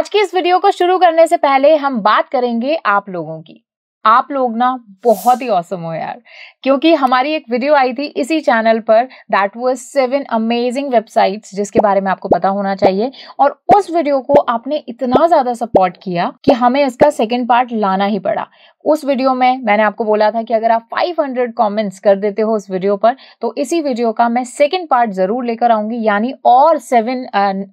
आज की इस वीडियो को शुरू करने से पहले हम बात करेंगे आप लोगों की। आप लोग ना बहुत ही ऑसम हो यार, क्योंकि हमारी एक वीडियो आई थी इसी चैनल पर दैट वाज 7 अमेजिंग वेबसाइट्स जिसके बारे में आपको पता होना चाहिए, और उस वीडियो को आपने इतना ज़्यादा सपोर्ट किया कि हमें इसका सेकंड पार्ट लाना ही पड़ा। उस वीडियो में मैंने आपको बोला था कि अगर आप 500 कमेंट्स कर देते हो उस वीडियो पर तो इसी वीडियो का मैं सेकंड पार्ट ज़रूर लेकर आऊँगी, यानी और 7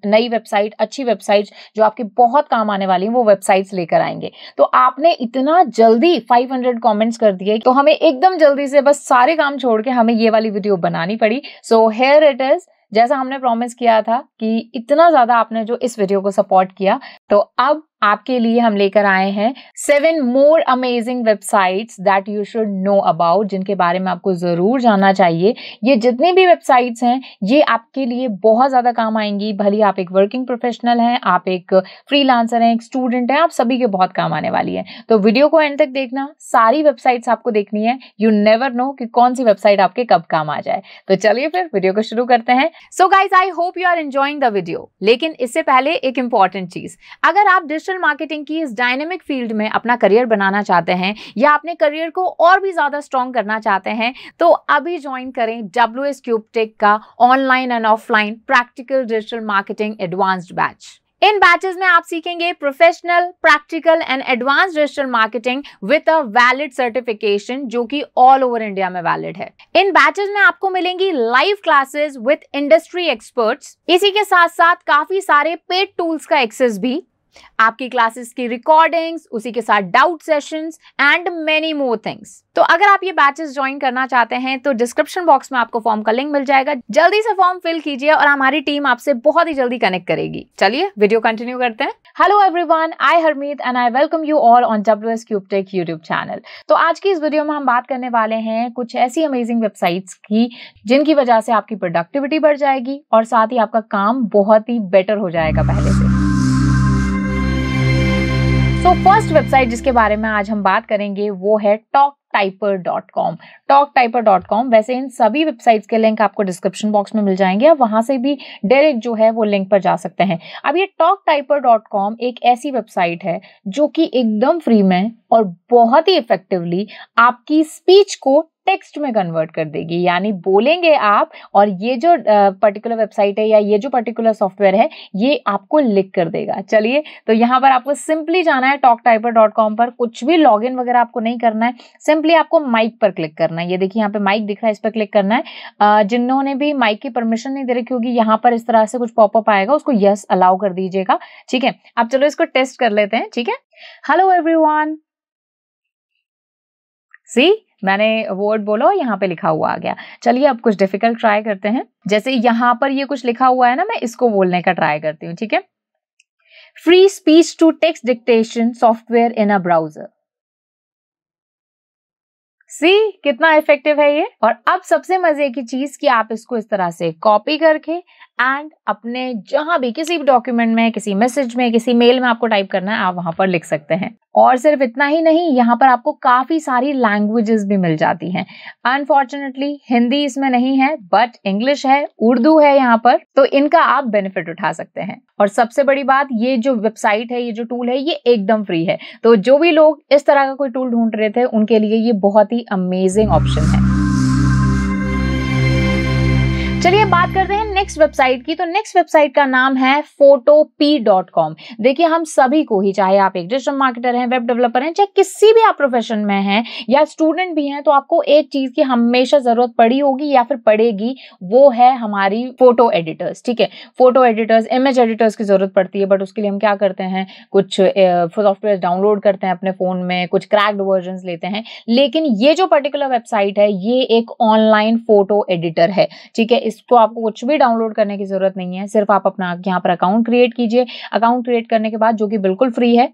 नई वेबसाइट, अच्छी वेबसाइट्स जो आपके बहुत काम आने वाली हैं वो वेबसाइट्स लेकर आएंगे। तो आपने इतना जल्दी 500 कमेंट्स कर दिए तो हमें एकदम जल्दी से बस सारे काम छोड़ के हमें ये वाली वीडियो बनानी पड़ी। सो हियर इट इज, जैसा हमने प्रॉमिस किया था कि इतना ज्यादा आपने जो इस वीडियो को सपोर्ट किया, तो अब आपके लिए हम लेकर आए हैं 7 more amazing websites that you should know about, जिनके बारे में आपको ज़रूर जानना चाहिए। ये जितनी भी वेबसाइट्स हैं ये आपके लिए बहुत ज़्यादा काम आएंगी, भले आप एक वर्किंग प्रोफेशनल हैं, आप एक फ्रीलांसर हैं, एक स्टूडेंट हैं, आप सभी के बहुत काम आने वाली है। तो वीडियो को एंड तक देखना, सारी वेबसाइट्स आपको देखनी है, यू नेवर नो कि कौन सी वेबसाइट आपके कब काम आ जाए। तो चलिए फिर वीडियो को शुरू करते हैं। So guys, I hope you are enjoying the video, लेकिन इससे पहले एक इंपॉर्टेंट चीज़, अगर आप डिजिटल मार्केटिंग की इस डायनेमिक फील्ड में अपना करियर बनाना चाहते हैं या अपने करियर को और भी ज़्यादा स्ट्रॉन्ग करना चाहते हैं तो अभी ज्वाइन करें WsCube Tech का online and offline practical digital marketing advanced batch. इन बैचेस में आप सीखेंगे professional, practical and advance digital marketing with a valid certification जो कि ऑल ओवर इंडिया में वैलिड है। इन बैचेस में आपको मिलेंगी live classes with industry experts, इसी के साथ साथ काफी सारे पेड टूल्स का एक्सेस भी, आपकी क्लासेस की रिकॉर्डिंग्स, उसी के साथ doubt sessions and many more things. तो अगर आप ये बैचेस ज्वाइन करना चाहते हैं तो डिस्क्रिप्शन बॉक्स में आपको फॉर्म का लिंक मिल जाएगा, जल्दी से फॉर्म फिल कीजिए और हमारी टीम आपसे बहुत ही जल्दी कनेक्ट करेगी। चलिए वीडियो कंटिन्यू करते हैं। Hello everyone, I Harmeet and I welcome you all on WsCube Tech YouTube channel. तो आज की इस वीडियो में हम बात करने वाले हैं कुछ ऐसी अमेजिंग वेबसाइट्स की जिनकी वजह से आपकी प्रोडक्टिविटी बढ़ जाएगी और साथ ही आपका काम बहुत ही बेटर हो जाएगा पहले से। तो फर्स्ट वेबसाइट जिसके बारे में आज हम बात करेंगे वो है talktyper.com। talktyper.com, वैसे इन सभी वेबसाइट्स के लिंक आपको डिस्क्रिप्शन बॉक्स में मिल जाएंगे, आप वहां से भी डायरेक्ट जो है वो लिंक पर जा सकते हैं। अब ये talktyper.com एक ऐसी वेबसाइट है जो कि एकदम फ्री में और बहुत ही इफेक्टिवली आपकी स्पीच को टेक्स्ट में कन्वर्ट कर देगी, यानी बोलेंगे आप और ये जो पर्टिकुलर वेबसाइट है या ये जो पर्टिकुलर सॉफ्टवेयर है ये आपको लिख कर देगा। चलिए, तो यहाँ पर आपको सिंपली जाना है talktyper.com पर, कुछ भी लॉगिन वगैरह आपको नहीं करना है, सिंपली आपको माइक पर क्लिक करना है। ये देखिए यहाँ पे माइक दिख रहा है, इस पर क्लिक करना है। जिन्होंने भी माइक की परमिशन नहीं दे रखी होगी यहाँ पर इस तरह से कुछ पॉपअप आएगा, उसको यस अलाउ कर दीजिएगा। ठीक है, अब चलो इसको टेस्ट कर लेते हैं। ठीक है, हेलो एवरीवन, सी मैंने वर्ड बोला, यहाँ पे लिखा हुआ आ गया। चलिए अब कुछ डिफिकल्ट ट्राई करते हैं, जैसे यहाँ पर ये कुछ लिखा हुआ है ना, मैं इसको बोलने का ट्राई करती हूँ। ठीक है, free speech to text dictation software in a browser. See कितना इफेक्टिव है ये। और अब सबसे मजे की चीज कि आप इसको इस तरह से कॉपी करके एंड अपने जहां भी किसी भी डॉक्यूमेंट में, किसी मैसेज में, किसी मेल में आपको टाइप करना है आप वहां पर लिख सकते हैं। और सिर्फ इतना ही नहीं, यहाँ पर आपको काफी सारी लैंग्वेजेस भी मिल जाती हैं। अनफॉर्चुनेटली हिंदी इसमें नहीं है, बट इंग्लिश है, उर्दू है यहाँ पर, तो इनका आप बेनिफिट उठा सकते हैं। और सबसे बड़ी बात, ये जो वेबसाइट है, ये जो टूल है, ये एकदम फ्री है, तो जो भी लोग इस तरह का कोई टूल ढूंढ रहे थे उनके लिए ये बहुत ही अमेजिंग ऑप्शन है। चलिए बात करते हैं नेक्स्ट वेबसाइट की। तो नेक्स्ट वेबसाइट का नाम है photopea.com। देखिए, हम सभी को ही, चाहे आप एक डिजिटल मार्केटर हैं, वेब डेवलपर हैं, चाहे किसी भी आप प्रोफेशन में हैं या स्टूडेंट भी हैं, तो आपको एक चीज की हमेशा जरूरत पड़ी होगी या फिर पड़ेगी, वो है हमारी फोटो एडिटर्स। ठीक है, फोटो एडिटर्स, इमेज एडिटर्स की जरूरत पड़ती है, बट उसके लिए हम क्या करते हैं, कुछ सॉफ्टवेयर डाउनलोड करते हैं अपने फोन में, कुछ क्रैक्ड वर्जन लेते हैं। लेकिन ये जो पर्टिकुलर वेबसाइट है ये एक ऑनलाइन फोटो एडिटर है। ठीक है, इसको आपको कुछ भी डाउनलोड करने की जरूरत नहीं है, सिर्फ आप अपना यहाँ पर अकाउंट क्रिएट कीजिए। अकाउंट क्रिएट करने के बाद, जो कि बिल्कुल फ्री है,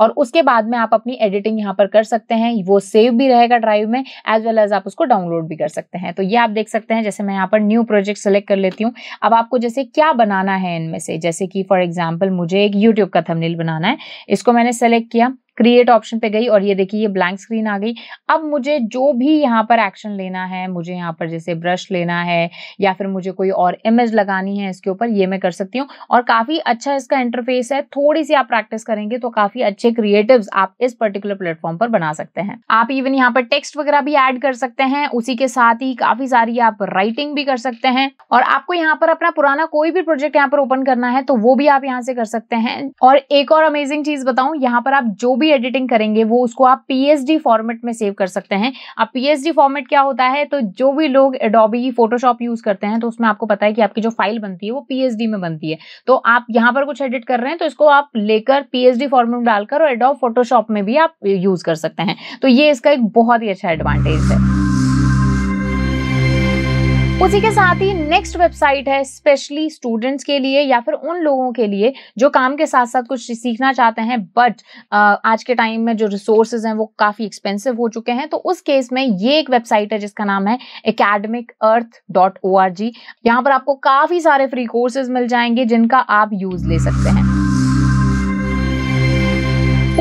और उसके बाद में आप अपनी एडिटिंग यहाँ पर कर सकते हैं, वो सेव भी रहेगा ड्राइव में, एज वेल एज आप उसको डाउनलोड भी कर सकते हैं। तो ये आप देख सकते हैं, जैसे मैं यहाँ पर न्यू प्रोजेक्ट सेलेक्ट कर लेती हूँ। अब आपको जैसे क्या बनाना है इनमें से, जैसे कि फॉर एग्जाम्पल मुझे एक यूट्यूब का थंबनेल बनाना है, इसको मैंने सेलेक्ट किया, क्रिएट ऑप्शन पे गई और ये देखिए ये ब्लैंक स्क्रीन आ गई। अब मुझे जो भी यहाँ पर एक्शन लेना है, मुझे यहाँ पर जैसे ब्रश लेना है या फिर मुझे कोई और इमेज लगानी है इसके ऊपर, ये मैं कर सकती हूँ। और काफ़ी अच्छा इसका इंटरफेस है, थोड़ी सी आप प्रैक्टिस करेंगे तो काफ़ी अच्छे क्रिएटिव्स आप इस पर्टिकुलर प्लेटफॉर्म पर बना सकते हैं। आप इवन यहाँ पर टेक्स्ट वगैरह भी ऐड कर सकते हैं, उसी के साथ ही काफ़ी सारी आप राइटिंग भी कर सकते हैं। और आपको यहाँ पर अपना पुराना कोई भी प्रोजेक्ट यहाँ पर ओपन करना है तो वो भी आप यहाँ से कर सकते हैं। और एक और अमेजिंग चीज़ बताऊँ, यहाँ पर आप जो भी एडिटिंग करेंगे वो उसको आप PSD फॉर्मेट में सेव कर सकते हैं। अब PSD फॉर्मेट क्या होता है, तो जो भी लोग एडोबी फोटोशॉप यूज करते हैं तो उसमें आपको पता है कि आपकी जो फाइल बनती है वो PSD में बनती है। तो आप यहाँ पर कुछ एडिट कर रहे हैं तो इसको आप लेकर PSD फॉर्मेट में डालकर और एडोब फोटोशॉप में भी आप यूज कर सकते हैं। तो ये इसका एक बहुत ही अच्छा एडवांटेज है। उसी के साथ ही नेक्स्ट वेबसाइट है स्पेशली स्टूडेंट्स के लिए या फिर उन लोगों के लिए जो काम के साथ साथ कुछ सीखना चाहते हैं, बट आज के टाइम में जो रिसोर्सेज हैं वो काफ़ी एक्सपेंसिव हो चुके हैं। तो उस केस में ये एक वेबसाइट है जिसका नाम है academicearth.org। यहाँ पर आपको काफ़ी सारे फ्री कोर्सेज मिल जाएंगे जिनका आप यूज़ ले सकते हैं।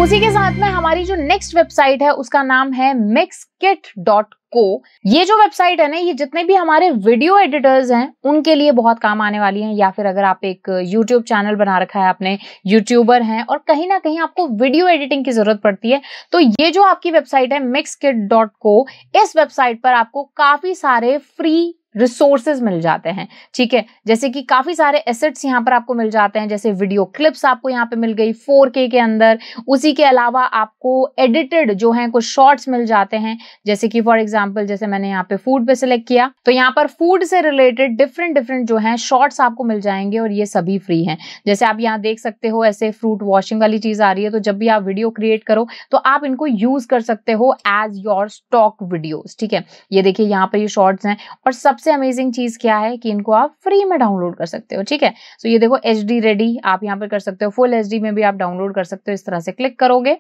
उसी के साथ में हमारी जो नेक्स्ट वेबसाइट है उसका नाम है mixkit.co। ये जो वेबसाइट है ना, ये जितने भी हमारे वीडियो एडिटर्स हैं उनके लिए बहुत काम आने वाली है, या फिर अगर आप एक YouTube चैनल बना रखा है, आपने यूट्यूबर हैं और कहीं ना कहीं आपको वीडियो एडिटिंग की जरूरत पड़ती है, तो ये जो आपकी वेबसाइट है mixkit.co, इस वेबसाइट पर आपको काफी सारे फ्री रिसोर्सेज मिल जाते हैं। ठीक है, जैसे कि काफ़ी सारे एसेट्स यहाँ पर आपको मिल जाते हैं, जैसे वीडियो क्लिप्स आपको यहाँ पे मिल गई 4K के अंदर। उसी के अलावा आपको एडिटेड जो हैं कुछ शॉर्ट्स मिल जाते हैं, जैसे कि फॉर एग्जांपल जैसे मैंने यहाँ पे फूड पे सेलेक्ट किया तो यहाँ पर फूड से रिलेटेड डिफरेंट जो हैं शॉर्ट्स आपको मिल जाएंगे और ये सभी फ्री हैं। जैसे आप यहाँ देख सकते हो ऐसे फ्रूट वॉशिंग वाली चीज़ आ रही है, तो जब भी आप वीडियो क्रिएट करो तो आप इनको यूज़ कर सकते हो एज योर स्टॉक वीडियोज़। ठीक है, ये देखिए यहाँ पर ये शॉर्ट्स हैं और सबसे अमेजिंग चीज क्या है कि इनको आप फ्री में डाउनलोड कर सकते हो। ठीक है, सो ये देखो HD रेडी आप यहाँ पर कर सकते हो, फुल HD में भी आप डाउनलोड कर सकते हो। इस तरह से क्लिक करोगे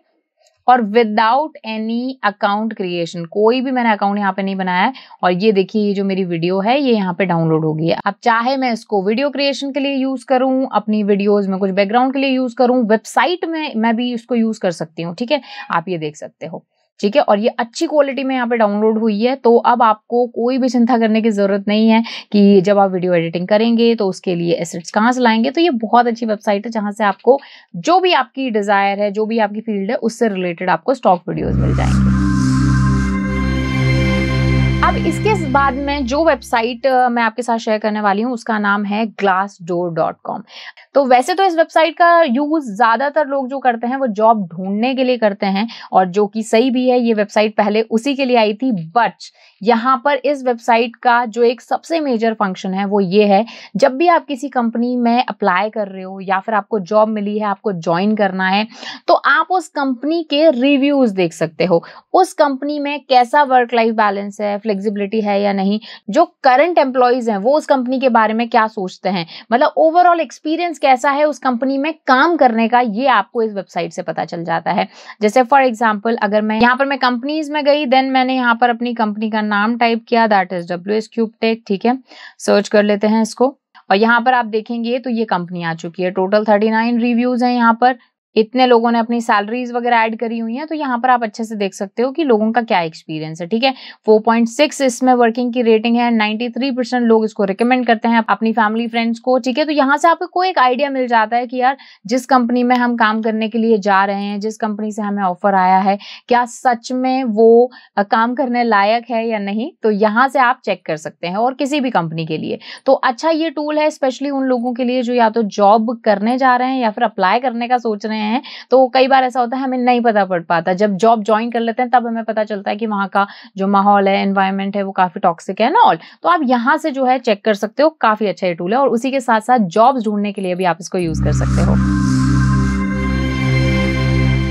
और विदाउट एनी अकाउंट क्रिएशन, कोई भी मैंने अकाउंट यहाँ पे नहीं बनाया है। और ये देखिए ये जो मेरी वीडियो है ये यहाँ पे डाउनलोड हो गई है। अब चाहे मैं इसको वीडियो क्रिएशन के लिए यूज़ करूँ, अपनी वीडियोज़ में कुछ बैकग्राउंड के लिए यूज़ करूँ, वेबसाइट में मैं भी इसको यूज़ कर सकती हूँ। ठीक है, आप ये देख सकते हो। ठीक है, और ये अच्छी क्वालिटी में यहाँ पे डाउनलोड हुई है, तो अब आपको कोई भी चिंता करने की ज़रूरत नहीं है कि जब आप वीडियो एडिटिंग करेंगे तो उसके लिए एसेट्स कहाँ से लाएंगे। तो ये बहुत अच्छी वेबसाइट है जहाँ से आपको जो भी आपकी डिज़ायर है, जो भी आपकी फील्ड है, उससे रिलेटेड आपको स्टॉक वीडियोज़ मिल जाएंगे। अब इसके बाद में जो वेबसाइट मैं आपके साथ शेयर करने वाली हूँ उसका नाम है glassdoor.com। तो वैसे तो इस वेबसाइट का यूज़ ज़्यादातर लोग जो करते हैं वो जॉब ढूंढने के लिए करते हैं, और जो कि सही भी है। ये वेबसाइट पहले उसी के लिए आई थी, बट यहाँ पर इस वेबसाइट का जो एक सबसे मेजर फंक्शन है वो ये है, जब भी आप किसी कंपनी में अप्लाई कर रहे हो या फिर आपको जॉब मिली है, आपको ज्वाइन करना है, तो आप उस कंपनी के रिव्यूज़ देख सकते हो। उस कंपनी में कैसा वर्क लाइफ बैलेंस है, फ्लेक्सिबिलिटी है या नहीं, जो करंट एम्प्लॉयज हैं वो उस कंपनी के बारे में क्या सोचते हैं, मतलब ओवरऑल एक्सपीरियंस कैसा है उस कंपनी में काम करने का, ये आपको इस वेबसाइट से पता चल जाता है। जैसे फॉर एग्जांपल अगर मैं यहाँ पर मैं कंपनीज में गई, देन मैंने यहाँ पर अपनी कंपनी का नाम टाइप किया, दैट इज WsCube Tech। ठीक है, सर्च कर लेते हैं इसको और यहाँ पर आप देखेंगे तो ये कंपनी आ चुकी है। टोटल 39 रिव्यूज हैं, यहाँ पर इतने लोगों ने अपनी सैलरीज वगैरह ऐड करी हुई हैं, तो यहाँ पर आप अच्छे से देख सकते हो कि लोगों का क्या एक्सपीरियंस है। ठीक है, 4.6 इसमें वर्किंग की रेटिंग है, 93% लोग इसको रिकमेंड करते हैं अपनी फैमिली फ्रेंड्स को। ठीक है, तो यहाँ से आपको एक आइडिया मिल जाता है कि यार जिस कंपनी में हम काम करने के लिए जा रहे हैं, जिस कंपनी से हमें ऑफर आया है, क्या सच में वो काम करने लायक है या नहीं, तो यहाँ से आप चेक कर सकते हैं। और किसी भी कंपनी के लिए तो अच्छा ये टूल है, स्पेशली उन लोगों के लिए जो या तो जॉब करने जा रहे हैं या फिर अप्लाई करने का सोच रहे हैं। तो कई बार ऐसा होता है हमें नहीं पता पड़ पाता, जब जॉब ज्वाइन कर लेते हैं तब हमें पता चलता है कि वहां का जो माहौल है, एनवायरनमेंट है, वो काफी टॉक्सिक है ना ऑल। तो आप यहां से जो है चेक कर सकते हो, काफी अच्छा ये टूल है। और उसी के साथ साथ जॉब्स ढूंढने के लिए भी आप इसको यूज कर सकते हो।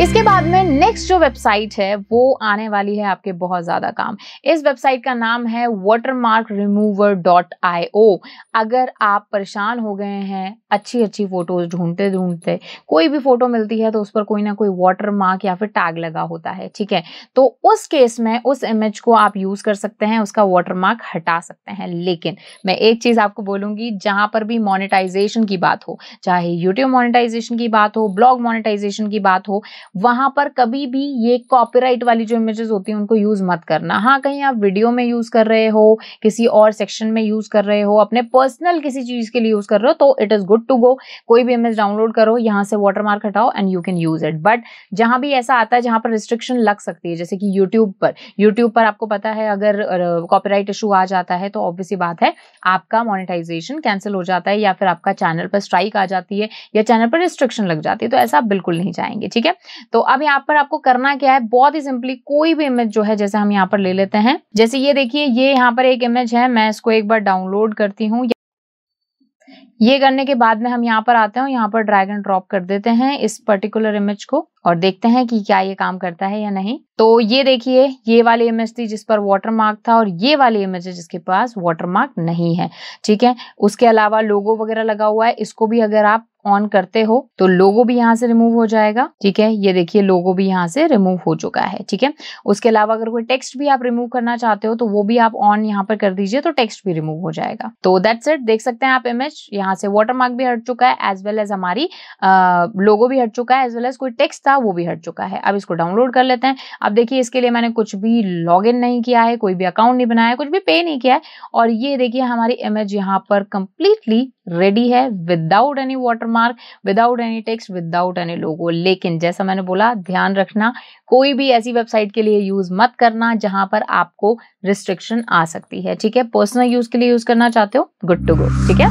इसके बाद में नेक्स्ट जो वेबसाइट है वो आने वाली है आपके बहुत ज़्यादा काम। इस वेबसाइट का नाम है watermarkremover.io। अगर आप परेशान हो गए हैं अच्छी अच्छी फोटोज़ ढूंढते ढूंढते, कोई भी फोटो मिलती है तो उस पर कोई ना कोई वाटर मार्क या फिर टैग लगा होता है। ठीक है, तो उस केस में उस इमेज को आप यूज़ कर सकते हैं, उसका वाटर मार्क हटा सकते हैं। लेकिन मैं एक चीज़ आपको बोलूँगी, जहाँ पर भी मोनेटाइजेशन की बात हो, चाहे यूट्यूब मोनेटाइजेशन की बात हो, ब्लॉग मोनेटाइजेशन की बात हो, वहां पर कभी भी ये कॉपीराइट वाली जो इमेजेस होती हैं उनको यूज मत करना। हाँ, कहीं आप वीडियो में यूज कर रहे हो, किसी और सेक्शन में यूज कर रहे हो, अपने पर्सनल किसी चीज के लिए यूज कर रहे हो तो it is good to go. कोई भी इमेज डाउनलोड करो, यहाँ से वाटरमार्क हटाओ and you can use it. But जहां भी ऐसा आता है जहां पर रिस्ट्रिक्शन लग सकती है, जैसे कि यूट्यूब पर आपको पता है अगर कॉपीराइट इशू आ जाता है तो ऑब्वियसली बात है आपका मोनेटाइजेशन कैंसिल हो जाता है या फिर आपका चैनल पर स्ट्राइक आ जाती है या चैनल पर रिस्ट्रिक्शन लग जाती है, तो ऐसा आप बिल्कुल नहीं चाहेंगे। ठीक है, तो अब यहाँ पर आपको करना क्या है, बहुत ही सिंपली कोई भी इमेज जो है, जैसे हम यहाँ पर ले लेते हैं, जैसे ये देखिए ये यहाँ पर एक इमेज है, मैं इसको एक बार डाउनलोड करती हूँ। ये करने के बाद में हम यहाँ पर आते हैं, यहाँ पर ड्रैग एंड ड्रॉप कर देते हैं इस पर्टिकुलर इमेज को और देखते हैं कि क्या ये काम करता है या नहीं। तो ये देखिए ये वाली इमेज थी जिस पर वाटरमार्क था और ये वाली इमेज है जिसके पास वाटरमार्क नहीं है। ठीक है, उसके अलावा लोगो वगैरह लगा हुआ है, इसको भी अगर आप ऑन करते हो तो लोगो भी यहाँ से रिमूव हो जाएगा। ठीक है, ये देखिए लोगो भी यहाँ से रिमूव हो चुका है। ठीक है, उसके अलावा अगर कोई टेक्स्ट भी आप रिमूव करना चाहते हो तो वो भी आप ऑन यहाँ पर कर दीजिए तो टेक्स्ट भी रिमूव हो जाएगा। तो दैट्स इट, देख सकते हैं आप इमेज, यहाँ से वाटरमार्क भी हट चुका है एज वेल एज हमारी लोगो भी हट चुका है एज वेल एज कोई टेक्स्ट था वो भी हट चुका है। अब इसको डाउनलोड कर लेते हैं। अब देखिए इसके लिए मैंने कुछ भी लॉग इन नहीं किया है, कोई भी अकाउंट नहीं बनाया है, कुछ भी पे नहीं किया है और ये देखिए हमारी इमेज यहाँ पर कंप्लीटली रेडी है without any watermark, without any text, without any logo. लेकिन जैसा मैंने बोला ध्यान रखना कोई भी ऐसी वेबसाइट के लिए यूज मत करना जहां पर आपको रिस्ट्रिक्शन आ सकती है। ठीक है, पर्सनल यूज के लिए यूज करना चाहते हो गुड टू गो। ठीक है,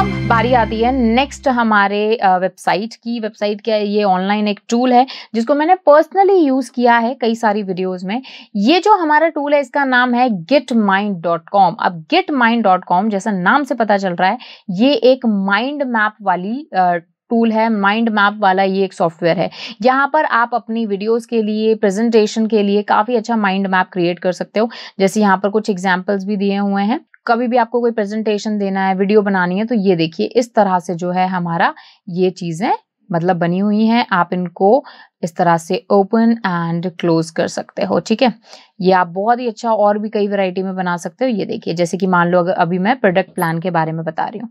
अब बारी आती है नेक्स्ट हमारे वेबसाइट की। वेबसाइट क्या है, ये ऑनलाइन एक टूल है जिसको मैंने पर्सनली यूज किया है कई सारी वीडियोस में। ये जो हमारा टूल है इसका नाम है gitmind.com। अब gitmind.com जैसा नाम से पता चल रहा है ये एक माइंड मैप वाली टूल है, माइंड मैप वाला ये एक सॉफ्टवेयर है। यहाँ पर आप अपनी वीडियोस के लिए, प्रेजेंटेशन के लिए काफी अच्छा माइंड मैप क्रिएट कर सकते हो। जैसे यहाँ पर कुछ एग्जाम्पल्स भी दिए हुए हैं, कभी भी आपको कोई प्रेजेंटेशन देना है, वीडियो बनानी है तो ये देखिए इस तरह से जो है हमारा ये चीजें मतलब बनी हुई हैं। आप इनको इस तरह से ओपन एंड क्लोज कर सकते हो। ठीक है, ये आप बहुत ही अच्छा और भी कई वैरायटी में बना सकते हो। ये देखिए जैसे कि मान लो अभी मैं प्रोडक्ट प्लान के बारे में बता रही हूँ।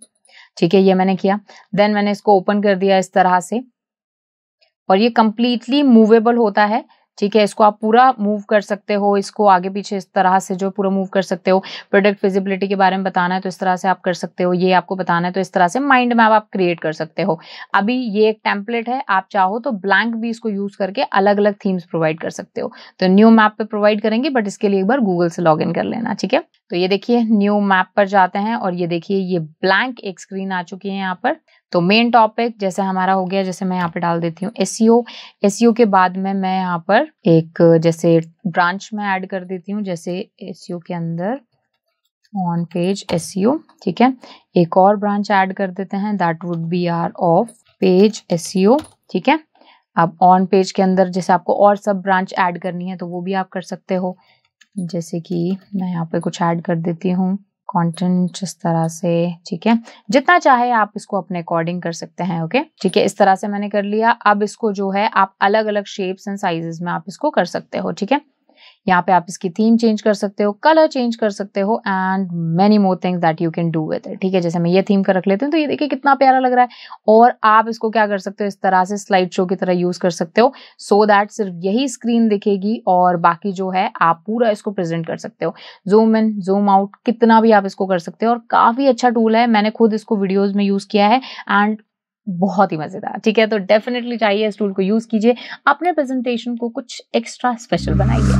ठीक है, ये मैंने किया, देन मैंने इसको ओपन कर दिया इस तरह से और ये कंप्लीटली मूवेबल होता है। ठीक है, इसको आप पूरा मूव कर सकते हो, इसको आगे पीछे इस तरह से जो पूरा मूव कर सकते हो। प्रोडक्ट विजिबिलिटी के बारे में बताना है तो इस तरह से आप कर सकते हो, ये आपको बताना है तो इस तरह से माइंड मैप आप क्रिएट कर सकते हो। अभी ये एक टेम्पलेट है, आप चाहो तो ब्लैंक भी इसको यूज करके अलग अलग थीम्स प्रोवाइड कर सकते हो। तो न्यू मैप पे प्रोवाइड करेंगे बट इसके लिए एक बार गूगल से लॉग इन कर लेना। ठीक है, तो ये देखिए न्यू मैप पर जाते हैं और ये देखिए ये ब्लैंक एक स्क्रीन आ चुकी है यहाँ पर। तो मेन टॉपिक जैसे हमारा हो गया, जैसे मैं यहाँ पे डाल देती हूँ एसईओ। एसईओ के बाद में मैं यहाँ पर एक जैसे ब्रांच में ऐड कर देती हूँ, जैसे एसईओ के अंदर ऑन पेज एसईओ। ठीक है, एक और ब्रांच ऐड कर देते हैं, that would be our off page SEO. ठीक है, अब ऑन पेज के अंदर जैसे आपको और सब ब्रांच ऐड करनी है तो वो भी आप कर सकते हो। जैसे कि मैं यहाँ पे कुछ ऐड कर देती हूँ कंटेंट इस तरह से। ठीक है, जितना चाहे आप इसको अपने अकॉर्डिंग कर सकते हैं। ओके, ठीक है, इस तरह से मैंने कर लिया। अब इसको जो है आप अलग अलग शेप्स एंड साइजेस में आप इसको कर सकते हो। ठीक है, यहाँ पे आप इसकी थीम चेंज कर सकते हो, कलर चेंज कर सकते हो and many more things that you can do with it. ठीक है, जैसे मैं ये थीम का रख लेती हूँ तो ये देखिए कितना प्यारा लग रहा है। और आप इसको क्या कर सकते हो, इस तरह से स्लाइड शो की तरह यूज कर सकते हो सो दैट सिर्फ यही स्क्रीन दिखेगी और बाकी जो है आप पूरा इसको प्रेजेंट कर सकते हो। जूम इन, जूम आउट, कितना भी आप इसको कर सकते हो और काफी अच्छा टूल है। मैंने खुद इसको वीडियोज में यूज किया है एंड बहुत ही मजेदार। ठीक है, तो डेफिनेटली चाहिए इस टूल को यूज कीजिए, अपने प्रेजेंटेशन को कुछ एक्स्ट्रा स्पेशल बनाइए।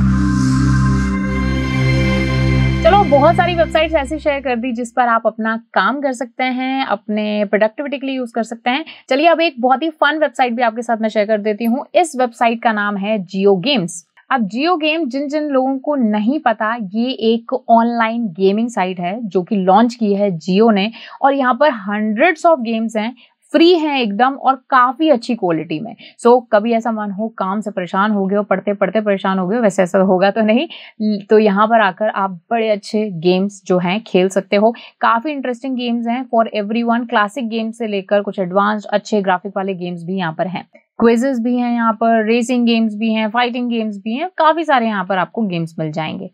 चलो, बहुत सारी वेबसाइट्स ऐसी शेयर कर दी जिस पर आप अपना काम कर सकते हैं, अपने प्रोडक्टिविटी के लिए यूज कर सकते हैं। चलिए अब एक बहुत ही फन वेबसाइट भी आपके साथ मैं शेयर कर देती हूँ। इस वेबसाइट का नाम है JioGames। अब JioGames जिन जिन लोगों को नहीं पता, ये एक ऑनलाइन गेमिंग साइट है जो कि लॉन्च की है जियो ने और यहाँ पर हंड्रेड्स ऑफ गेम्स हैं, फ्री है एकदम और काफी अच्छी क्वालिटी में। सो कभी ऐसा मन हो काम से परेशान हो गए हो, पढ़ते पढ़ते परेशान हो गए हो, वैसे ऐसा होगा तो नहीं, तो यहाँ पर आकर आप बड़े अच्छे गेम्स जो हैं खेल सकते हो। काफी इंटरेस्टिंग गेम्स हैं फॉर एवरीवन, क्लासिक गेम्स से लेकर कुछ एडवांस्ड अच्छे ग्राफिक वाले गेम्स भी यहाँ पर हैं, क्विजेस भी हैं यहाँ पर, रेसिंग गेम्स भी हैं, फाइटिंग गेम्स भी हैं, काफी सारे यहाँ पर आपको गेम्स मिल जाएंगे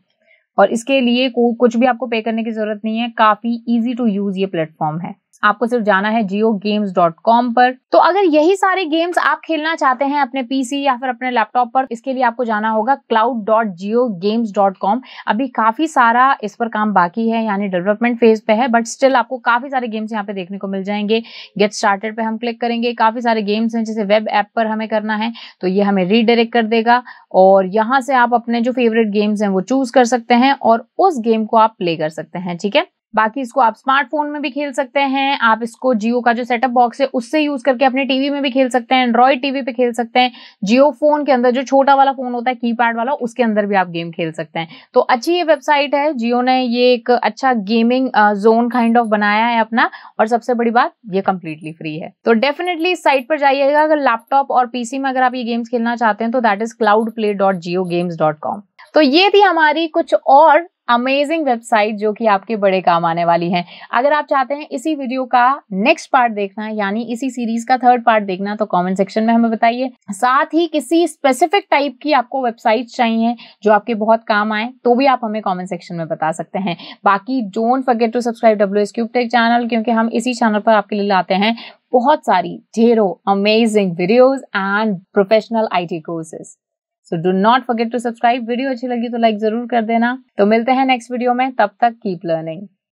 और इसके लिए कुछ भी आपको पे करने की जरूरत नहीं है। काफी इजी टू यूज ये प्लेटफॉर्म है। आपको सिर्फ जाना है JioGames.com पर। तो अगर यही सारे गेम्स आप खेलना चाहते हैं अपने पीसी या फिर अपने लैपटॉप पर, इसके लिए आपको जाना होगा cloud.jiogames.com। अभी काफी सारा इस पर काम बाकी है, यानी डेवलपमेंट फेज पे है, बट स्टिल आपको काफी सारे गेम्स यहाँ पे देखने को मिल जाएंगे। गेट स्टार्टेड पे हम क्लिक करेंगे, काफी सारे गेम्स हैं जैसे वेब ऐप पर हमें करना है तो ये हमें रीडायरेक्ट कर देगा और यहाँ से आप अपने जो फेवरेट गेम्स हैं वो चूज कर सकते हैं और उस गेम को आप प्ले कर सकते हैं। ठीक है, बाकी इसको आप स्मार्टफोन में भी खेल सकते हैं, आप इसको जियो का जो सेटअप बॉक्स है उससे यूज करके अपने टीवी में भी खेल सकते हैं, एंड्रॉइड टीवी पे खेल सकते हैं, जियो फोन के अंदर जो छोटा वाला फोन होता है कीपैड वाला उसके अंदर भी आप गेम खेल सकते हैं। तो अच्छी ये वेबसाइट है, जियो ने ये एक अच्छा गेमिंग जोन काइंड ऑफ बनाया है अपना, और सबसे बड़ी बात ये कम्प्लीटली फ्री है। तो डेफिनेटली इस साइट पर जाइएगा अगर लैपटॉप और पीसी में अगर आप ये गेम्स खेलना चाहते हैं तो दैट इज cloudplay.jiogames.com। तो ये थी हमारी कुछ और अमेजिंग वेबसाइट जो कि आपके बड़े काम आने वाली है। अगर आप चाहते हैं इसी वीडियो का नेक्स्ट पार्ट देखना, यानी इसी सीरीज का थर्ड पार्ट देखना, तो कमेंट सेक्शन में हमें बताइए। साथ ही किसी स्पेसिफिक टाइप की आपको वेबसाइट चाहिए जो आपके बहुत काम आए तो भी आप हमें कमेंट सेक्शन में बता सकते हैं। बाकी don't forget to subscribe WsCube Tech channel, क्योंकि हम इसी चैनल पर आपके लिए लाते हैं बहुत सारी ढेरों amazing videos and professional IT courses. So do not forget to subscribe। Video अच्छी लगी तो लाइक जरूर कर देना। तो मिलते हैं नेक्स्ट वीडियो में, तब तक कीप लर्निंग।